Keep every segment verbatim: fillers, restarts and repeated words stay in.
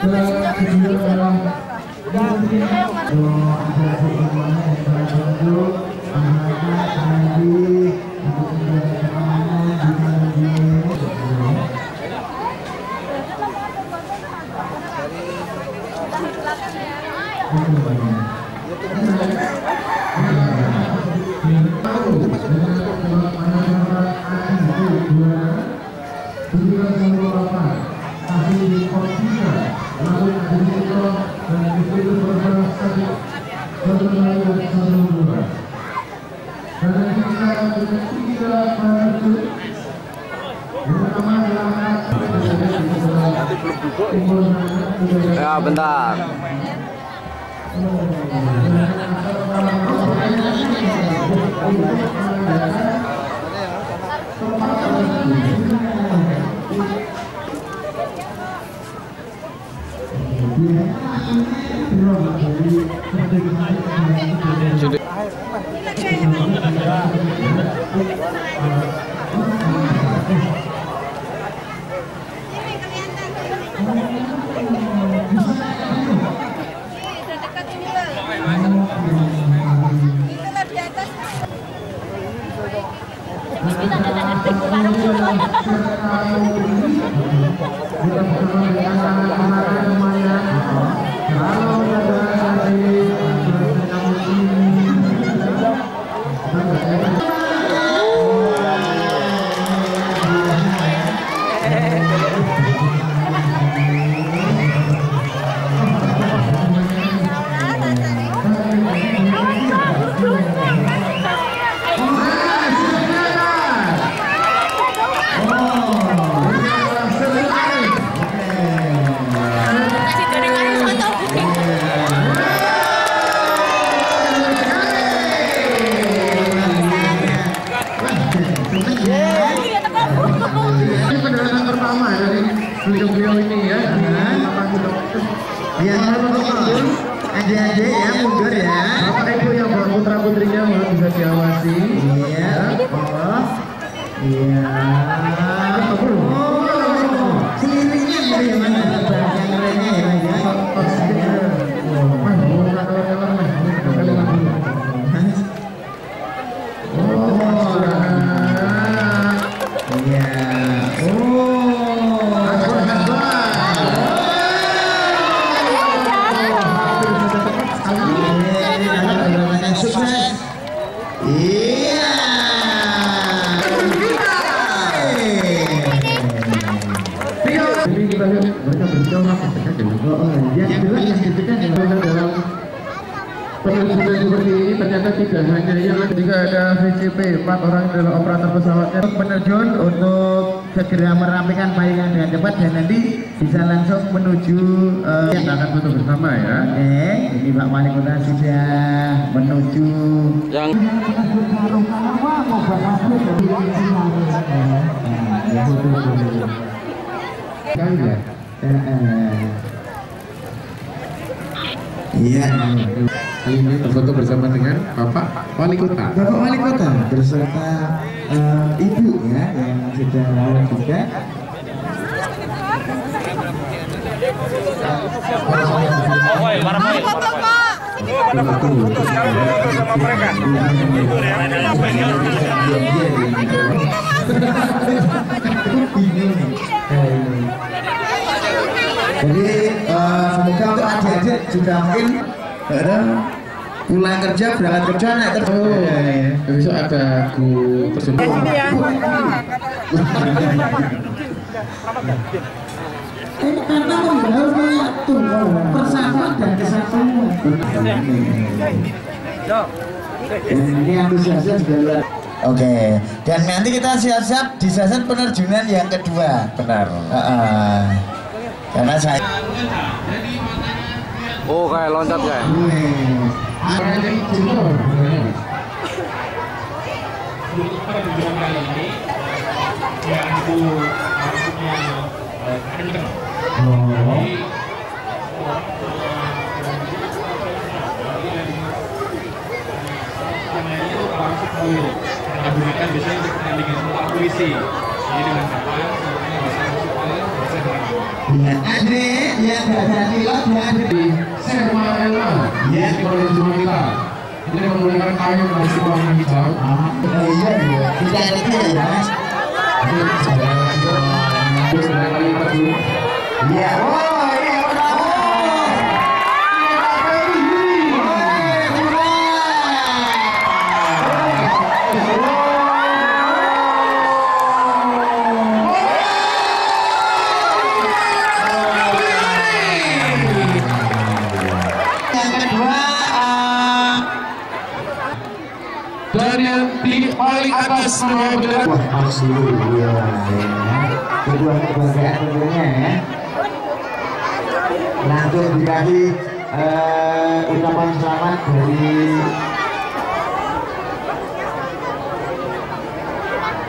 karena masih jauh dari bisa dikembangkan. Kita yang mana? Ya bentar. Segera merapikan palingan dengan cepat dan nanti bisa langsung menuju uh, yang akan foto bersama ya. Eh, ini Pak Malik Utajib sudah menuju yang iya. Ini terfoto bersama dengan Bapak Wali Kota. Bapak Wali Kota berserta Uh, ibu ya yang sudah lama juga. Jadi semoga untuk adik-adik juga mungkin pulang kerja, berangkat kerja, naik kerja. Oh, ya, ya. Besok ada aku tersentuh. Ini karena harus menyatu persatuan dan kesatuan. Ini antusiasnya juga. Oke, dan nanti kita siap-siap di sasaran penerjunan yang kedua. Benar. Uh-uh. Karena saya. Oh, kayak loncat kayak. Jadi dengan bisa adik yang gak jadi lot yang di semua elang ya boleh cuma kita kita menggunakan kayu dari warna hijau. Iya iya tidak ada ya mas sudah kali maju ya wow ya bravo paling atas semua benar. Wah, harus dulu ya. Keduanya kebahagiaan tentunya ya. Langsung dikasih uh, ucapan selamat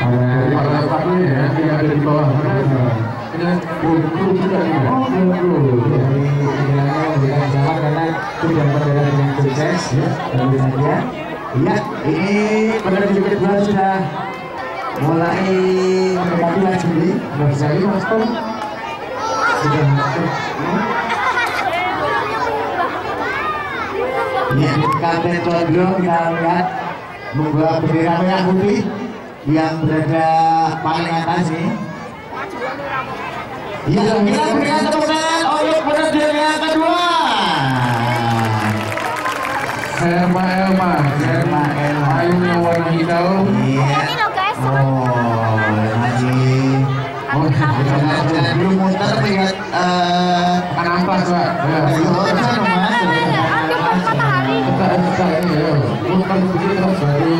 dari para partner ya yang ada di bawah. Dan guru juga ya. Guru dari negara memberikan selamat karena sudah berjalan dengan sukses ya. Dan bahagia. Ya, ini pada tujuh bulan sudah mulai mendekati lagi ini. Berjaya mas Tom. Sudah masuk. Ini Kapten Tondong kita lihat membawa bendera merah putih yang berada paling atas ini. Ya, kita berikan teman untuk penerjun yang kedua. Elma Elma, Elma Elma, ayunya warna hijau. Iya. Oh, lagi. Oh, jangan dulu muter lihat. Kenapa pak? Ayo, muter mas. Kita kita ini, muter begini terus baru.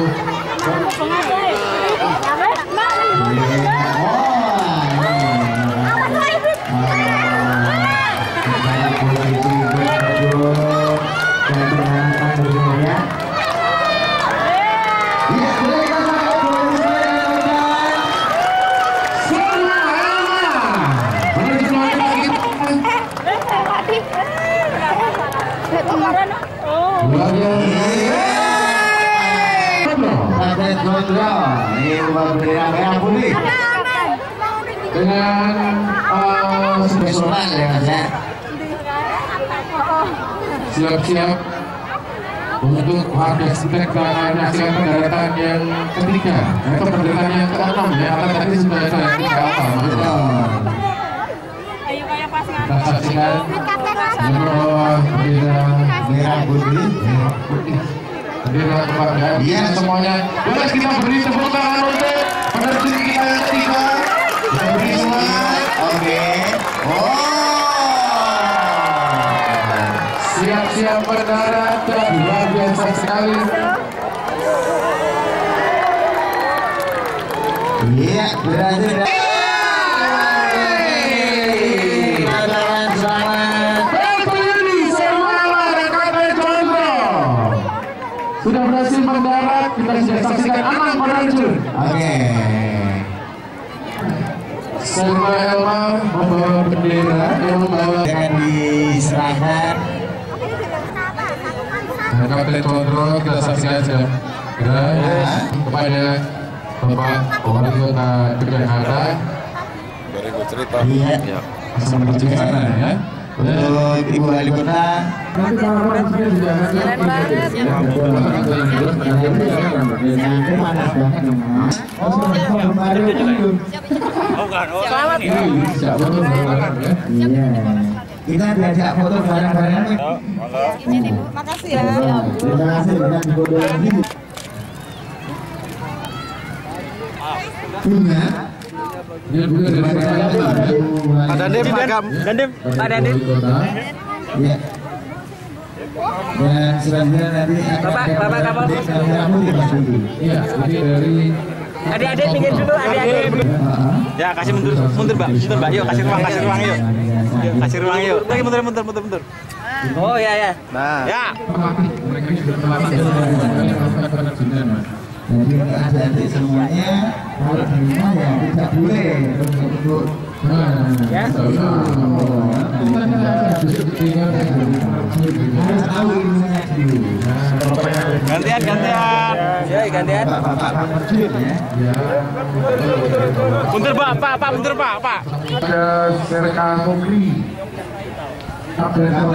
Siap-siap untuk harus pendataan hasil pendataan yang ketiga atau pendataan yang keenam ya, akan tadi sudah saya ceritakan. Kita saksikan bahwa bendera merah putih, bendera kebanggaan semuanya. Boleh kita beri tepuk tangan untuk penerjun kita yang ketiga. Kita beri selamat. Oke. Oh. Siap-siap berdarat, luar biasa sekali. Iya, berhasil. Berdarat selamat. Berpilih semua K P Condro. Sudah berhasil berdarat, kita sudah saksikan anak penerjun. Oke. Semua Elma membawa bendera yang membawa yang diserahkan. Kapten Condro kita saksikan saja kepada Bapak Wali Kota Yogyakarta. Iya. Langsung menuju ke sana ya. Untuk Ibu Wali Kota. Selamat. Kita diajak foto bareng-bareng. Terima kasih ya. Terima kasih banyak dibodohin ini. Bunga. Ada Dem, Pak Dem. Ada Dem. Iya. Dan selanjutnya nanti Bapak, Bapak Kapolres. Iya, jadi dari adik-adik pinggir dulu, adik-adik. Ya, kasih mundur, mundur, Mbak. Mundur, Mbak. Yuk, kasih ruang, kasih ruang yuk. Kasih ruang yuk. Lagi mundur, mundur, mundur, mundur. Oh, ya, ya. Nah. Ya. Mereka sudah terlambat. Jadi, adik-adik semuanya harus terima yang tidak boleh untuk ya. Gantian, gantian. Ya. baik gantian. Bentar Pak, Pak, Pak, bentar Pak, Pak. Ada rekan Kopri. Ini tadi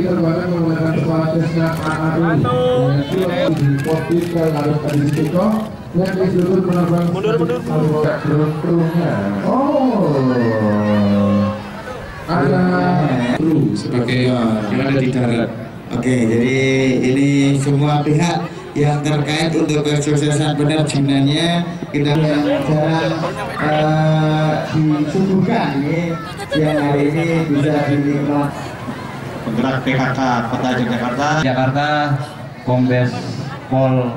penerbangan menggunakan pesawat Cessna A A dua yang diportir ke Lalu Kadis Tiko yang disuruh penerbang anggota drone-nya. Oh, ada kru sebagai ada di darat. Oke, jadi ini semua pihak yang terkait untuk kesuksesan benar jenanya kita acara uh, disuguhkan ini yang hari ini bisa dinikmati. Penggerak P K K Kota Yogyakarta, Jakarta Kompens Pol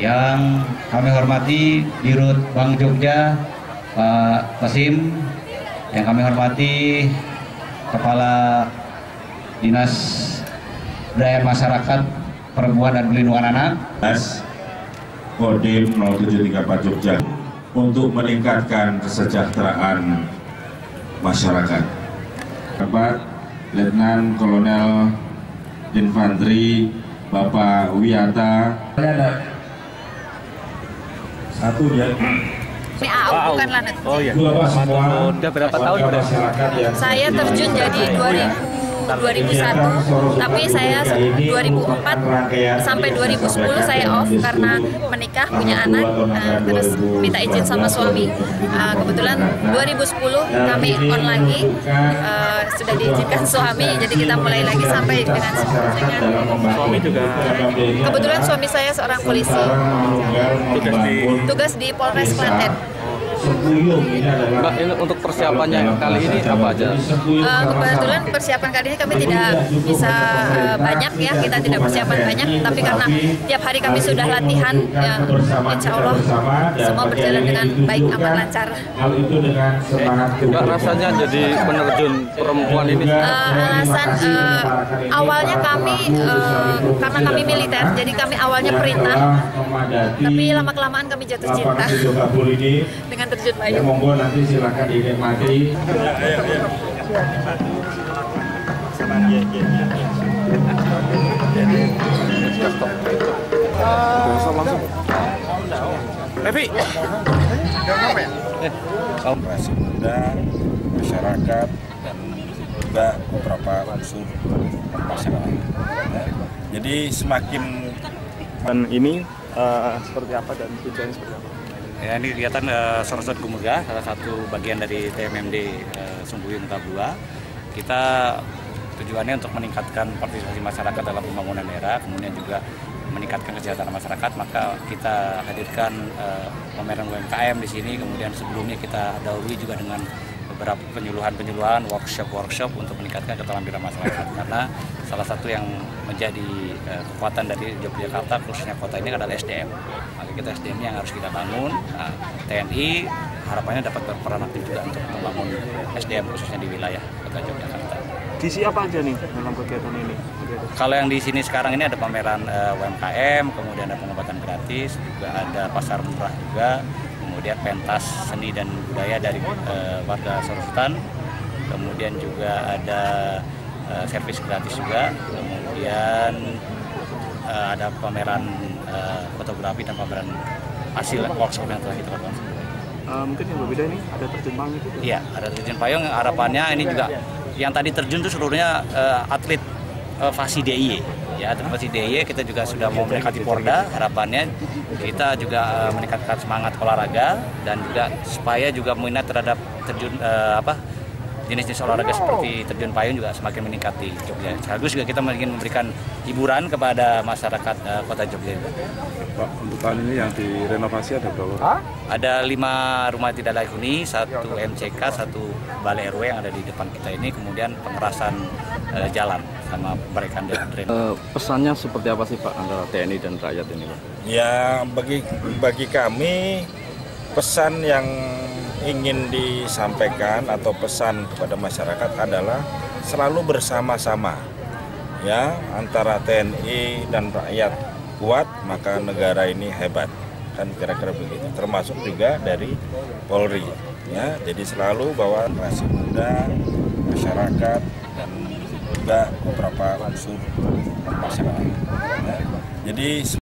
yang kami hormati, Dirut Bang Jogja Pak Kasim yang kami hormati, Kepala Dinas Daya Masyarakat Perempuan dan Pelindungan Anak, Kodim nol tujuh tiga empat Jogja untuk meningkatkan kesejahteraan masyarakat. Bapak Letnan Kolonel Infantri Bapak Wiyata. Satu ya. Wow. Oh iya. Sudah berapa tahun berasal? Saya terjun jadi dua ribu satu, tapi saya dua ribu empat sampai dua ribu sepuluh saya off karena menikah, punya anak, uh, terus minta izin sama suami. Uh, kebetulan dua ribu sepuluh kami on lagi, uh, sudah diizinkan suami, jadi kita mulai lagi sampai dengan suami juga. Kebetulan suami saya seorang polisi, tugas di, tugas di Polres Klaten. Mbak, ini untuk persiapannya kali ini apa aja? Uh, kebetulan persiapan kali ini kami tidak bisa uh, banyak ya, kita tidak persiapan banyak, tapi karena tiap hari kami sudah latihan, ya, insya Allah semua berjalan dengan baik, aman, lancar. Mbak, rasanya jadi penerjun perempuan ini? Uh, alasan uh, awalnya kami uh, karena kami militer, jadi kami awalnya perintah, tapi lama kelamaan kami jatuh cinta dengan terjun payung. Monggo nanti silakan dinikmati. Masyarakat dan juga beberapa unsur masyarakat. Jadi semakin dan ini uh, seperti apa dan tujuannya seperti apa? Ya, ini kegiatan uh, Sorosot Gumurga, salah satu bagian dari T M M D uh, Sumbuyung Tabua. Kita tujuannya untuk meningkatkan partisipasi masyarakat dalam pembangunan daerah, kemudian juga meningkatkan kesejahteraan masyarakat. Maka kita hadirkan uh, pameran U M K M di sini, kemudian sebelumnya kita dahului juga dengan beberapa penyuluhan-penyuluhan, workshop-workshop untuk meningkatkan keterampilan masyarakat. Karena salah satu yang menjadi uh, kekuatan dari Yogyakarta, khususnya kota ini, adalah S D M. Kita S D M-nya yang harus kita bangun. Nah, T N I harapannya dapat berperan aktif juga untuk membangun S D M khususnya di wilayah Kota Yogyakarta. Diisi apa aja nih dalam kegiatan ini? Kalau yang di sini sekarang ini ada pameran uh, U M K M, kemudian ada pengobatan gratis, juga ada pasar murah juga, kemudian pentas seni dan budaya dari uh, warga Sorotan, kemudian juga ada uh, servis gratis juga, kemudian Uh, ada pameran uh, fotografi dan pameran hasil workshop yang telah kita lakukan. Uh, mungkin yang berbeda ini ada terjun payung itu? Iya, ada terjun payung. Harapannya ini juga yang tadi terjun itu seluruhnya uh, atlet uh, FASI D I Y. Ya, atlet FASI D I Y kita juga sudah mau mendekati porda. Harapannya kita juga uh, meningkatkan semangat olahraga dan juga supaya juga minat terhadap terjun uh, apa? jenis-jenis olahraga seperti terjun payung juga semakin meningkati Jogja. Sekaligus juga kita ingin memberikan hiburan kepada masyarakat uh, Kota Jogja. Pak, untuk tahun ini yang direnovasi ada berapa? Ada lima rumah tidak layak huni, satu M C K, satu balai R W yang ada di depan kita ini, kemudian pengerasan uh, jalan sama perbaikan drain. Uh, pesannya seperti apa sih Pak antara T N I dan rakyat ini Pak? Ya, bagi bagi kami pesan yang ingin disampaikan atau pesan kepada masyarakat adalah selalu bersama-sama ya, antara T N I dan rakyat kuat maka negara ini hebat. kan kira-kira begitu. Termasuk juga dari Polri ya. Jadi selalu bahwa generasi muda, masyarakat dan juga beberapa unsur masyarakat. Ya. Jadi